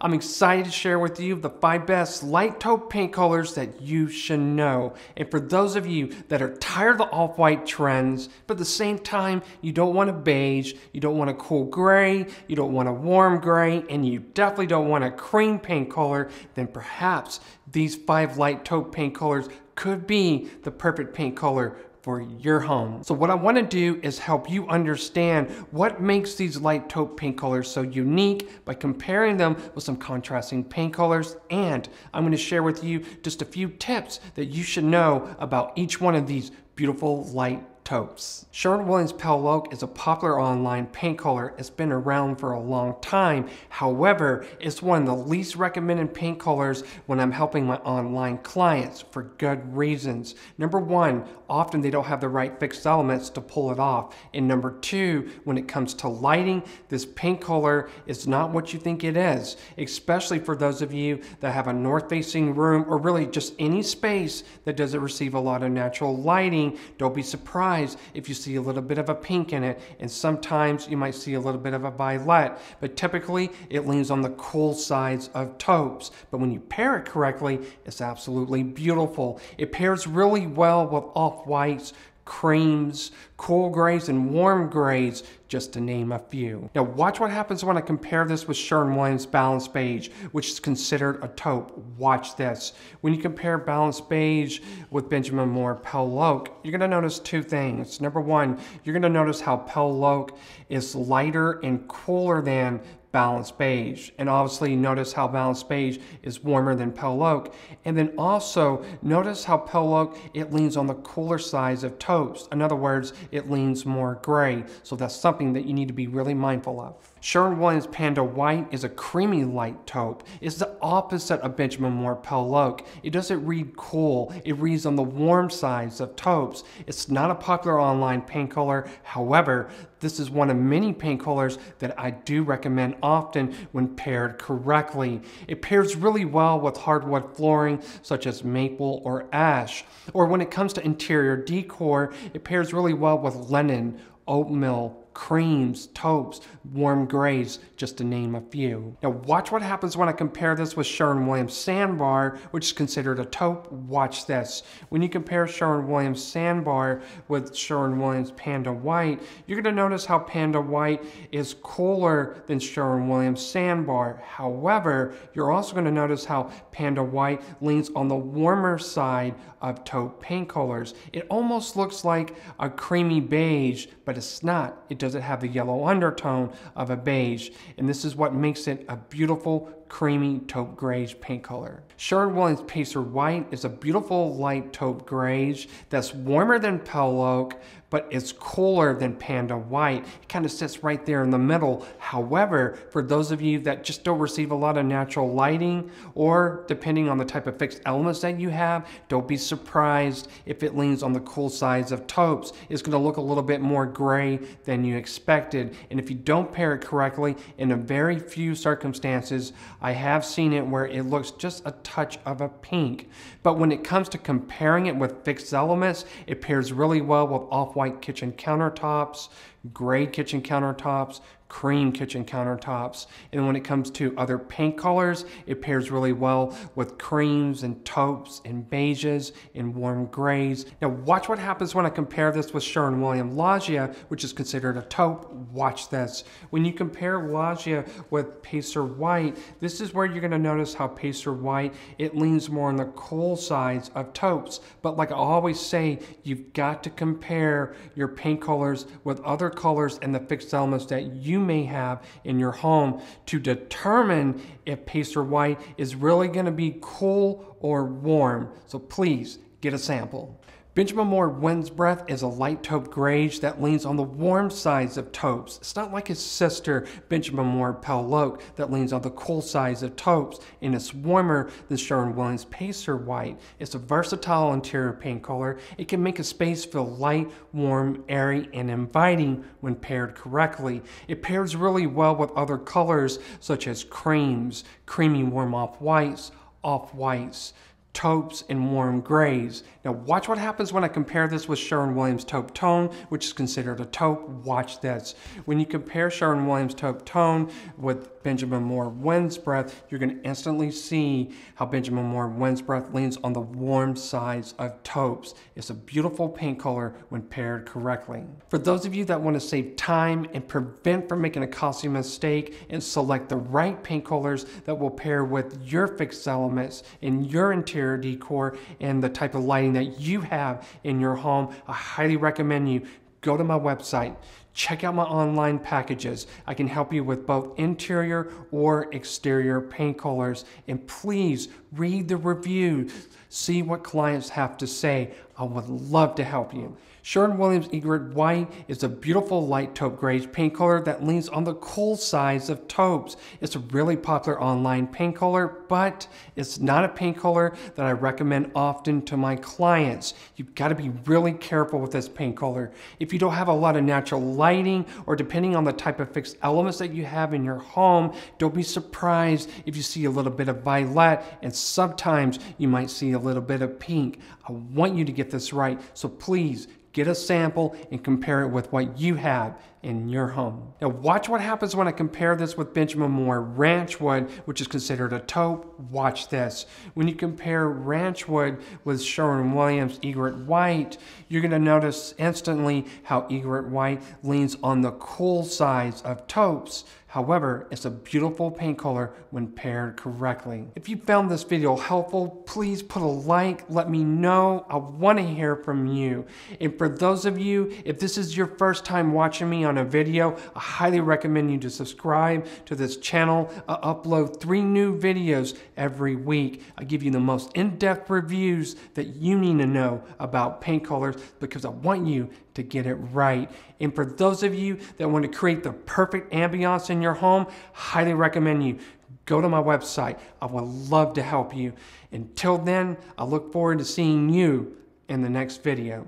I'm excited to share with you the 5 best light taupe paint colors that you should know. And for those of you that are tired of the off-white trends, but at the same time, you don't want a beige, you don't want a cool gray, you don't want a warm gray, and you definitely don't want a cream paint color, then perhaps these 5 light taupe paint colors could be the perfect paint color for your home. So what I want to do is help you understand what makes these light taupe paint colors so unique by comparing them with some contrasting paint colors, and I'm going to share with you just a few tips that you should know about each one of these beautiful light taupes. Sherwin-Williams Pale Oak is a popular online paint color. It's been around for a long time. However, it's one of the least recommended paint colors when I'm helping my online clients for good reasons. Number one, often they don't have the right fixed elements to pull it off. And number two, when it comes to lighting, this paint color is not what you think it is, especially for those of you that have a north-facing room or really just any space that doesn't receive a lot of natural lighting. Don't be surprised if you see a little bit of a pink in it, and sometimes you might see a little bit of a violet, but typically it leans on the cool sides of taupes. But when you pair it correctly, it's absolutely beautiful. It pairs really well with off-whites, creams, cool grays, and warm grays, just to name a few. Now watch what happens when I compare this with Sherwin-Williams Balance Beige, which is considered a taupe. Watch this. When you compare Balance Beige with Benjamin Moore Pale Oak, you're gonna notice two things. Number one, you're gonna notice how Pale Oak is lighter and cooler than Balance Beige. And obviously notice how Balance Beige is warmer than Pale Oak. And then also notice how Pale Oak, it leans on the cooler sides of taupes. In other words, it leans more gray. So that's something that you need to be really mindful of. Sherwin-Williams Panda White is a creamy light taupe. It's the opposite of Benjamin Moore Pale Oak. It doesn't read cool. It reads on the warm sides of taupes. It's not a popular online paint color. However, this is one of many paint colors that I do recommend often when paired correctly. It pairs really well with hardwood flooring such as maple or ash. Or when it comes to interior decor, it pairs really well with linen, oatmeal, creams, taupes, warm grays, just to name a few. Now watch what happens when I compare this with Sherwin-Williams Sandbar, which is considered a taupe. Watch this. When you compare Sherwin-Williams Sandbar with Sherwin-Williams Panda White, you're going to notice how Panda White is cooler than Sherwin-Williams Sandbar. However, you're also going to notice how Panda White leans on the warmer side of taupe paint colors. It almost looks like a creamy beige, but it's not. It doesn't have the yellow undertone of a beige, and this is what makes it a beautiful creamy taupe grayish paint color. Sherwin-Williams Pacer White is a beautiful light taupe grayish that's warmer than Pale Oak, but it's cooler than Panda White. It kind of sits right there in the middle. However, for those of you that just don't receive a lot of natural lighting, or depending on the type of fixed elements that you have, don't be surprised if it leans on the cool sides of taupes. It's gonna look a little bit more gray than you expected. And if you don't pair it correctly, in a very few circumstances, I have seen it where it looks just a touch of a pink. But when it comes to comparing it with fixed elements, it pairs really well with off-white kitchen countertops, gray kitchen countertops, cream kitchen countertops. And when it comes to other paint colors, it pairs really well with creams and taupes and beiges and warm grays. Now watch what happens when I compare this with Sherwin-Williams Loggia, which is considered a taupe. Watch this. When you compare Loggia with Pacer White, this is where you're gonna notice how Pacer White, it leans more on the cool sides of taupes. But like I always say, you've got to compare your paint colors with other colors and the fixed elements that you may have in your home to determine if Pacer White is really going to be cool or warm. So please get a sample. Benjamin Moore Wind's Breath is a light taupe grayish that leans on the warm sides of taupes. It's not like his sister, Benjamin Moore Pale Oak, that leans on the cool sides of taupes, and it's warmer than Sherwin-Williams Pacer White. It's a versatile interior paint color. It can make a space feel light, warm, airy, and inviting when paired correctly. It pairs really well with other colors such as creams, creamy warm off-whites, off-whites, taupes, and warm grays. Now watch what happens when I compare this with Sherwin-Williams Taupe Tone, which is considered a taupe. Watch this. When you compare Sherwin-Williams Taupe Tone with Benjamin Moore Wind's Breath, you're going to instantly see how Benjamin Moore Wind's Breath leans on the warm sides of taupes. It's a beautiful paint color when paired correctly. For those of you that want to save time and prevent from making a costly mistake and select the right paint colors that will pair with your fixed elements and your interior decor and the type of lighting that you have in your home, I highly recommend you go to my website, check out my online packages. I can help you with both interior or exterior paint colors. And please read the reviews, see what clients have to say. I would love to help you. Sherwin-Williams Egret White is a beautiful light taupe grayish paint color that leans on the cool sides of taupes. It's a really popular online paint color, but it's not a paint color that I recommend often to my clients. You've got to be really careful with this paint color. If you don't have a lot of natural lighting, or depending on the type of fixed elements that you have in your home, don't be surprised if you see a little bit of violet, and sometimes you might see a little bit of pink. I want you to get this right, so please get a sample and compare it with what you have in your home. Now watch what happens when I compare this with Benjamin Moore Ranchwood, which is considered a taupe. Watch this. When you compare Ranchwood with Sherwin-Williams Egret White, you're going to notice instantly how Egret White leans on the cool sides of taupes. However, it's a beautiful paint color when paired correctly. If you found this video helpful, please put a like, let me know. I want to hear from you. And for those of you, if this is your first time watching me on a video, I highly recommend you to subscribe to this channel. I upload 3 new videos every week. I give you the most in-depth reviews that you need to know about paint colors because I want you to get it right. And for those of you that want to create the perfect ambiance in your home, highly recommend you go to my website. I would love to help you. Until then, I look forward to seeing you in the next video.